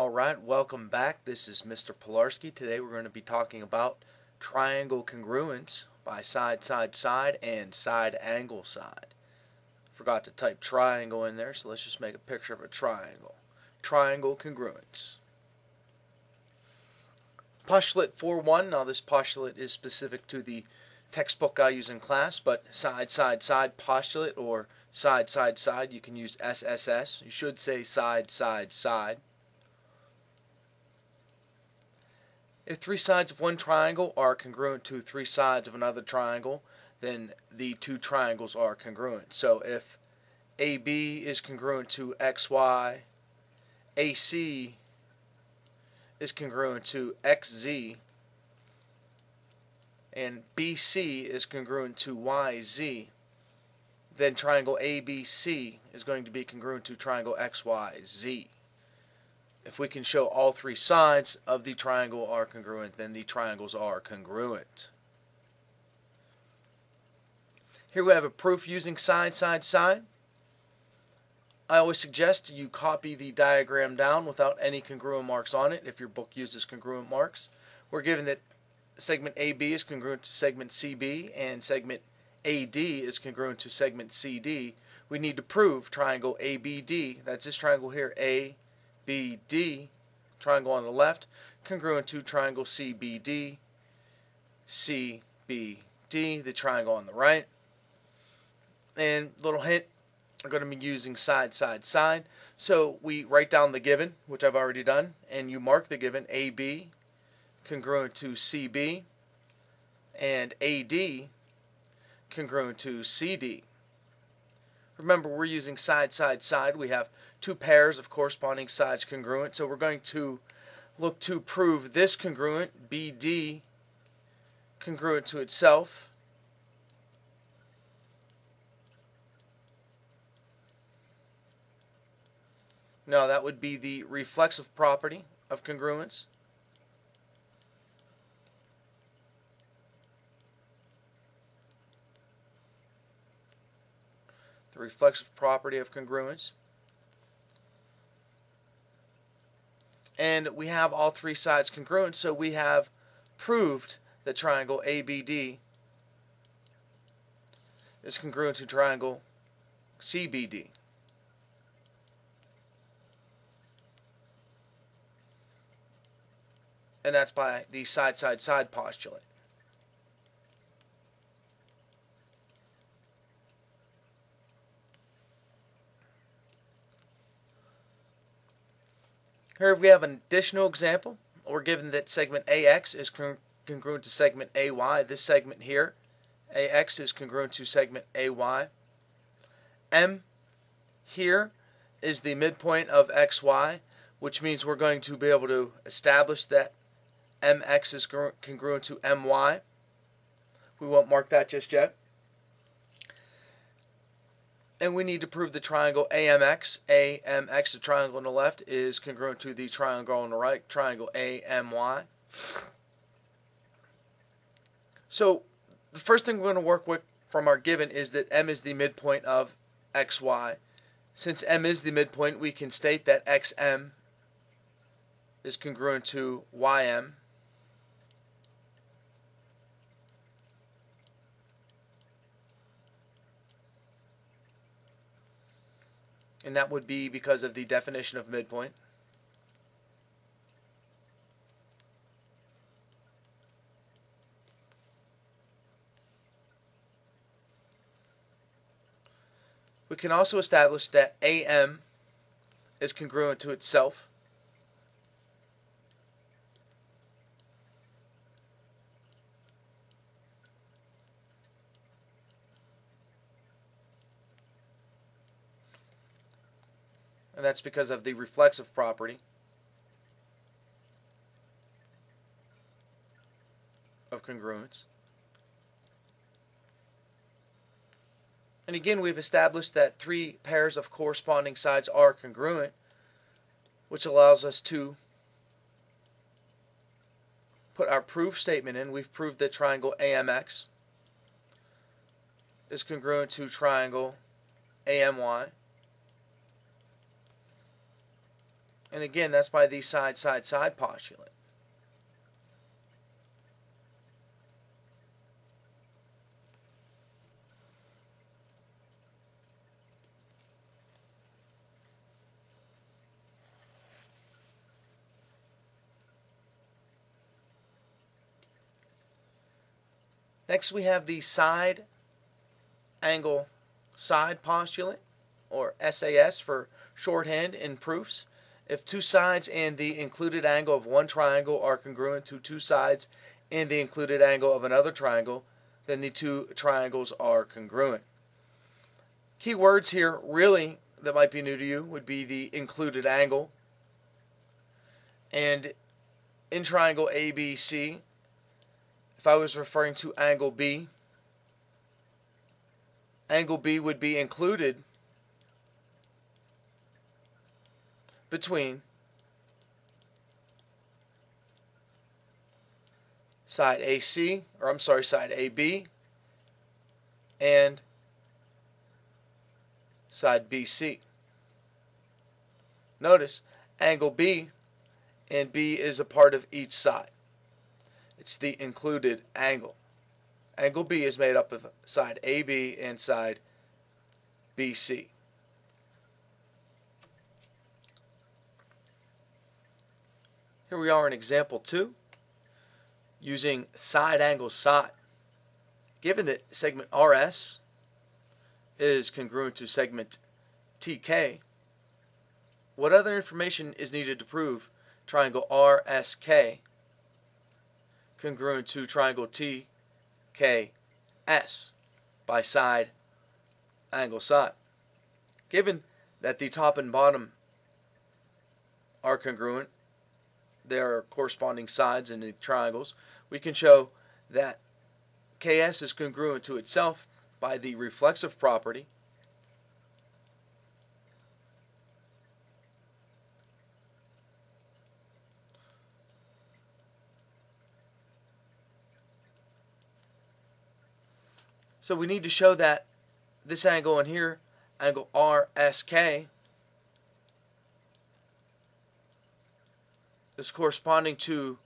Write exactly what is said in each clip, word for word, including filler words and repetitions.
Alright, welcome back. This is Mister Pilarski. Today we're going to be talking about triangle congruence by side, side, side, and side, angle, side. Forgot to type triangle in there, so let's just make a picture of a triangle. Triangle congruence. Postulate four one. Now this postulate is specific to the textbook I use in class, but side, side, side postulate or side, side, side, you can use S S S. You should say side, side, side. If three sides of one triangle are congruent to three sides of another triangle, then the two triangles are congruent. So if A B is congruent to X Y, A C is congruent to X Z, and B C is congruent to Y Z, then triangle A B C is going to be congruent to triangle X Y Z. If we can show all three sides of the triangle are congruent, then the triangles are congruent. Here we have a proof using side, side, side. I always suggest you copy the diagram down without any congruent marks on it if your book uses congruent marks. We're given that segment A B is congruent to segment C B and segment A D is congruent to segment C D. We need to prove triangle A B D, that's this triangle here, A. B D, triangle on the left, congruent to triangle C B D, C B D, the triangle on the right. And little hint, I'm going to be using side, side, side. So we write down the given, which I've already done, and you mark the given, A B, congruent to C B, and A D, congruent to C D. Remember, we're using side, side, side. We have two pairs of corresponding sides congruent, so we're going to look to prove this congruent, B D, congruent to itself, now that would be the reflexive property of congruence, the reflexive property of congruence. And we have all three sides congruent, so we have proved that triangle A B D is congruent to triangle C B D. And that's by the side, side, side postulate. Here we have an additional example. We're given that segment A X is congruent to segment A Y. This segment here, A X, is congruent to segment A Y. M here is the midpoint of X Y, which means we're going to be able to establish that M X is congruent to M Y. We won't mark that just yet. And we need to prove the triangle A M X. A M X, the triangle on the left, is congruent to the triangle on the right, triangle A M Y. So the first thing we're going to work with from our given is that M is the midpoint of X Y. Since M is the midpoint, we can state that X M is congruent to Y M. And that would be because of the definition of midpoint. We can also establish that A M is congruent to itself. And that's because of the reflexive property of congruence. And again, we've established that three pairs of corresponding sides are congruent, which allows us to put our proof statement in. We've proved that triangle A M X is congruent to triangle A M Y. And again, that's by the side, side, side postulate. Next, we have the side angle side postulate, or S A S for shorthand in proofs. If two sides in the included angle of one triangle are congruent to two sides in the included angle of another triangle, then the two triangles are congruent. Key words here really that might be new to you would be the included angle. And in triangle A B C, if I was referring to angle B, angle B would be included between side AC, or I'm sorry, side A B and side B C. Notice angle B, and B is a part of each side. It's the included angle. Angle B is made up of side A B and side B C. Here we are in example two, using side angle side. Given that segment R S is congruent to segment T K, what other information is needed to prove triangle R S K congruent to triangle T K S by side angle side? Given that the top and bottom are congruent, there are corresponding sides in the triangles, we can show that K S is congruent to itself by the reflexive property . So we need to show that this angle in here, angle R S K, is corresponding to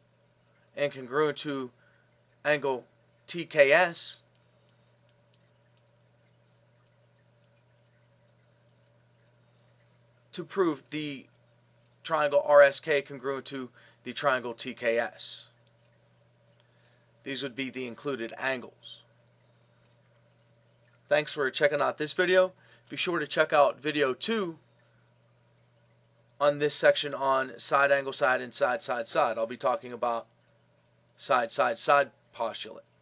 and congruent to angle T K S to prove the triangle R S K congruent to the triangle T K S. These would be the included angles. Thanks for checking out this video. Be sure to check out video two on this section on side angle side and side side side. I'll be talking about side side side postulate.